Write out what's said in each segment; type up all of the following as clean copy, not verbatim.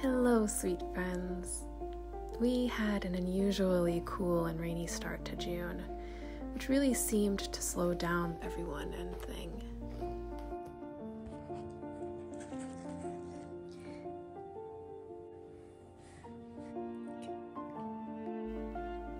Hello, sweet friends. We had an unusually cool and rainy start to June, which really seemed to slow down everyone and thing.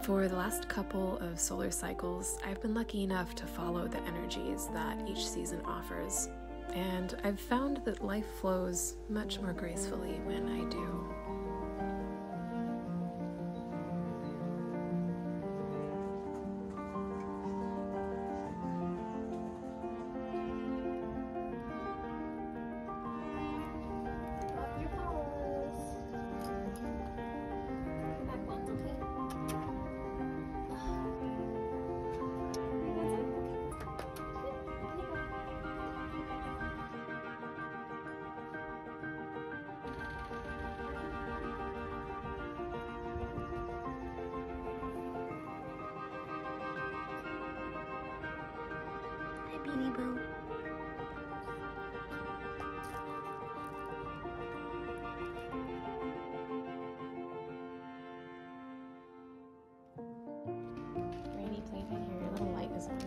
For the last couple of solar cycles, I've been lucky enough to follow the energies that each season offers, and I've found that life flows much more gracefully when I do. Beanie Boo. Rainy day here, your little light is on.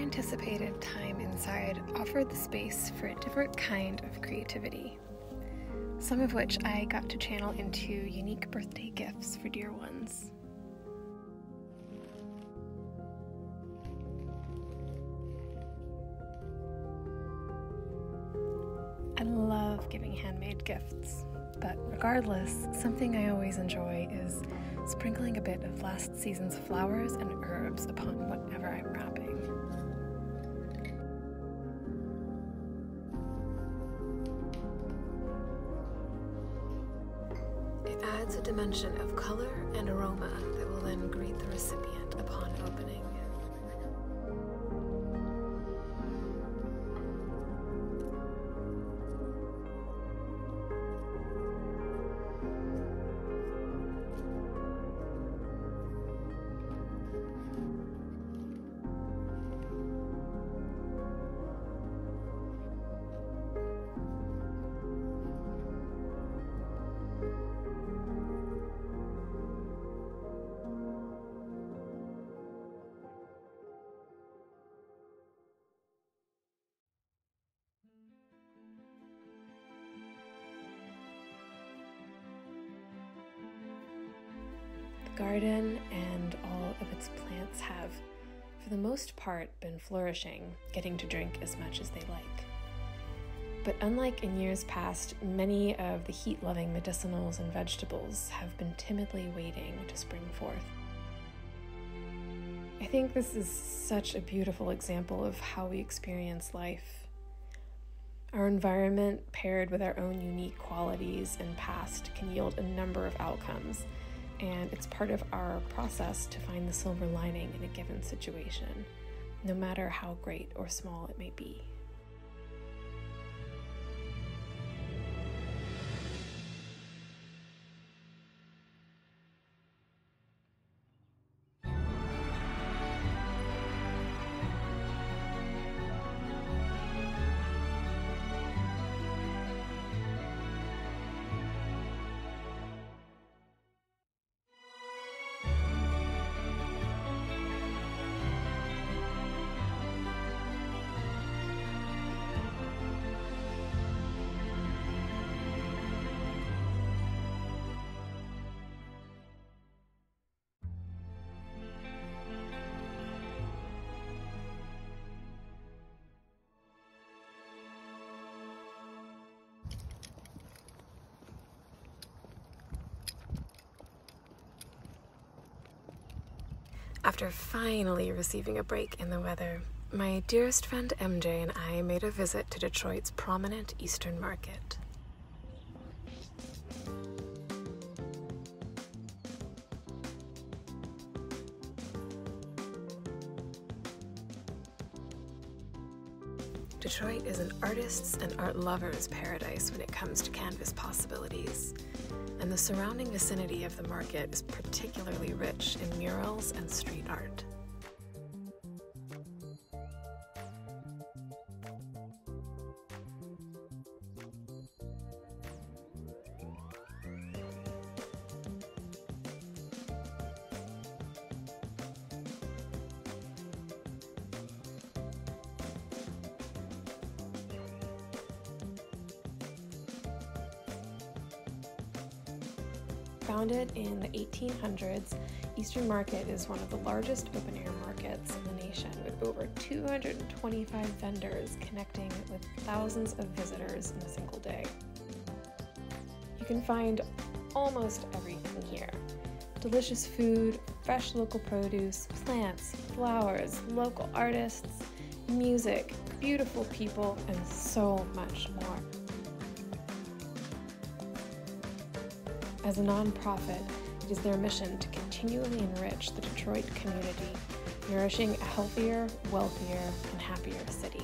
Anticipated time inside offered the space for a different kind of creativity, some of which I got to channel into unique birthday gifts for dear ones. I love giving handmade gifts, but regardless, something I always enjoy is sprinkling a bit of last season's flowers and herbs upon whatever I'm wrapping. A dimension of color and aroma that will then greet the recipient upon opening. The garden and all of its plants have, for the most part, been flourishing, getting to drink as much as they like. But unlike in years past, many of the heat-loving medicinals and vegetables have been timidly waiting to spring forth. I think this is such a beautiful example of how we experience life. Our environment, paired with our own unique qualities and past, can yield a number of outcomes, and it's part of our process to find the silver lining in a given situation, no matter how great or small it may be. After finally receiving a break in the weather, my dearest friend MJ and I made a visit to Detroit's prominent Eastern Market. Detroit is an artist's and art lover's paradise when it comes to canvas possibilities, and the surrounding vicinity of the market is particularly rich in murals and street art. Founded in the 1800s, Eastern Market is one of the largest open-air markets in the nation, with over 225 vendors connecting with thousands of visitors in a single day. You can find almost everything here. Delicious food, fresh local produce, plants, flowers, local artists, music, beautiful people, and so much more. As a nonprofit, it is their mission to continually enrich the Detroit community, nourishing a healthier, wealthier, and happier city.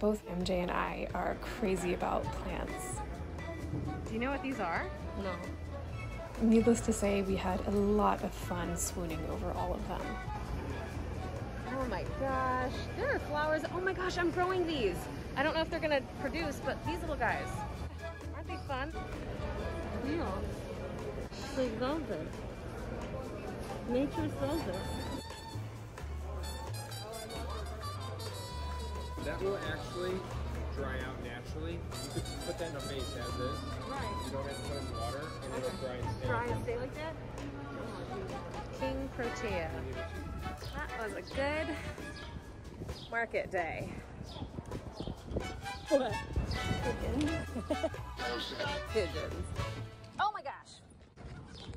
Both MJ and I are crazy about plants. Do you know what these are? No. Needless to say, we had a lot of fun swooning over all of them. Oh my gosh, there are flowers. Oh my gosh, I'm growing these. I don't know if they're gonna produce, but these little guys. Aren't they fun? Yeah. They love this. Nature loves this. That will actually dry out naturally. You could put that in a vase as is. Right. You don't have to put it in water, and it'll dry and stay. Dry and stay like that? King Protea. That was a good market day. What? Pigeons. Pigeons. Oh my gosh!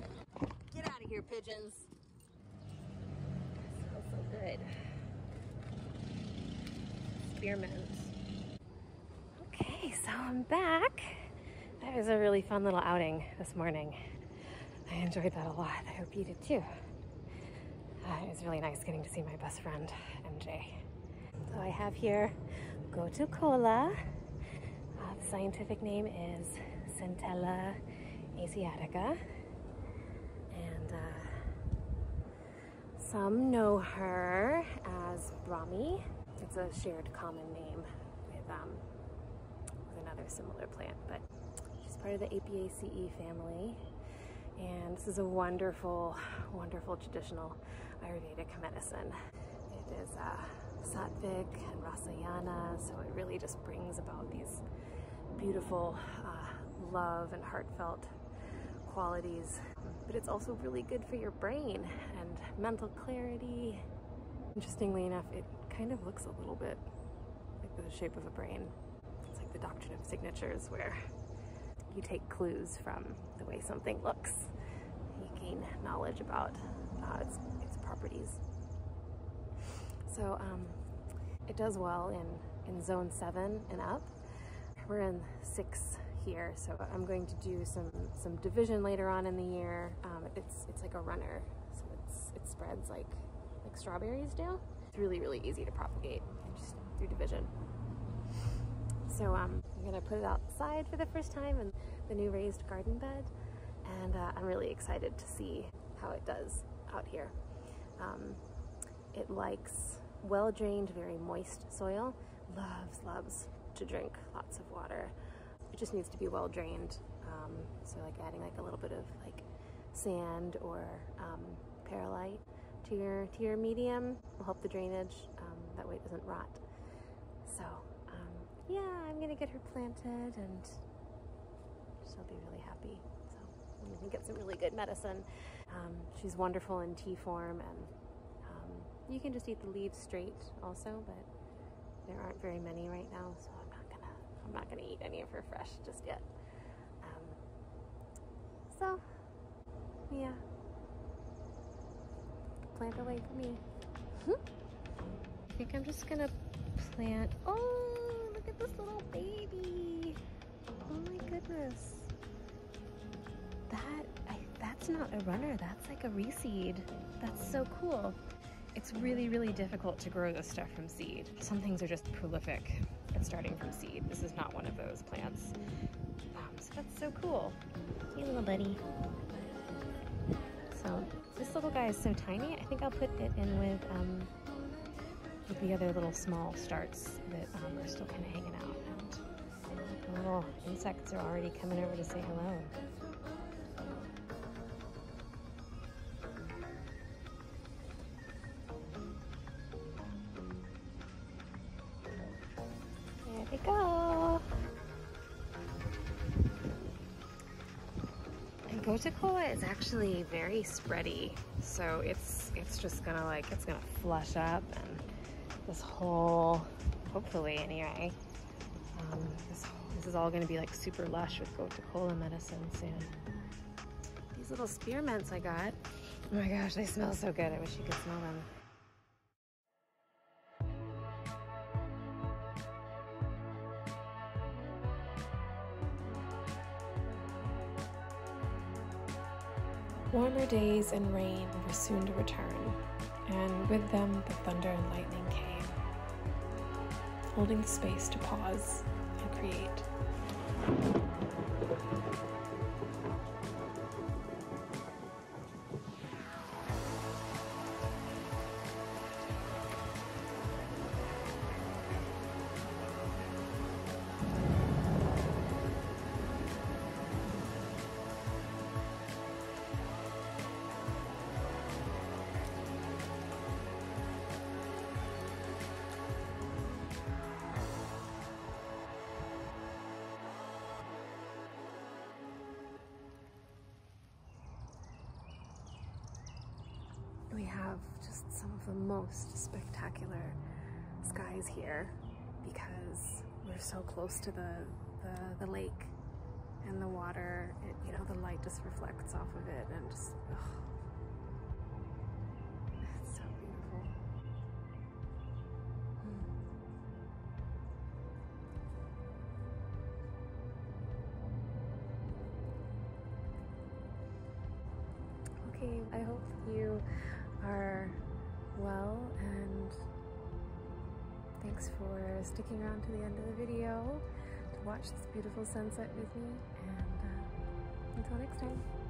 Get out of here, pigeons. That smells so good. Okay, so I'm back. That was a really fun little outing this morning. I enjoyed that a lot. I hope you did too. It was really nice getting to see my best friend, MJ. So I have here Gotu Kola. The scientific name is Centella Asiatica. And some know her as Brahmi. It's a shared common name with another similar plant, but she's part of the Apiaceae family. And this is a wonderful, wonderful traditional Ayurvedic medicine. It is sattvic and rasayana, so it really just brings about these beautiful love and heartfelt qualities. But it's also really good for your brain and mental clarity. Interestingly enough, it kind of looks a little bit like the shape of a brain. It's like the doctrine of signatures, where you take clues from the way something looks. You gain knowledge about its properties. So it does well in zone 7 and up. We're in 6 here, so I'm going to do some division later on in the year. It's like a runner, so it spreads like strawberries do. It's really, really easy to propagate just through division. So I'm gonna put it outside for the first time in the new raised garden bed, and I'm really excited to see how it does out here. It likes well-drained, very moist soil, loves to drink lots of water. It just needs to be well-drained, so like adding like a little bit of like sand or perlite to your medium will help the drainage, that way it doesn't rot. So yeah, I'm gonna get her planted and She'll be really happy. So I'm going to get some really good medicine. She's wonderful in tea form, and you can just eat the leaves straight also, but there aren't very many right now, so I'm not gonna eat any of her fresh just yet. So yeah, plant away for me. I think I'm just gonna plant. Oh, look at this little baby! Oh my goodness, that's not a runner. That's like a reseed. That's so cool. It's really, really difficult to grow this stuff from seed. Some things are just prolific at starting from seed. This is not one of those plants. So that's so cool. Hey, little buddy. So this little guy is so tiny, I think I'll put it in with the other little small starts that are still kind of hanging out. And the little insects are already coming over to say hello. There we go. And Gotu Kola is actually very spready, so it's just gonna it's gonna flush up, and this whole, hopefully anyway, this is all gonna be like super lush with Gotu Kola medicine soon. These little spearmints I got, oh my gosh, they smell so good. I wish you could smell them. Warmer days and rain were soon to return, and with them the thunder and lightning came, holding space to pause and create. We have just some of the most spectacular skies here because we're so close to the lake and the water. It, you know, the light just reflects off of it, and just, oh, it's so beautiful. Okay, I hope you are well, and thanks for sticking around to the end of the video to watch this beautiful sunset with me, and until next time.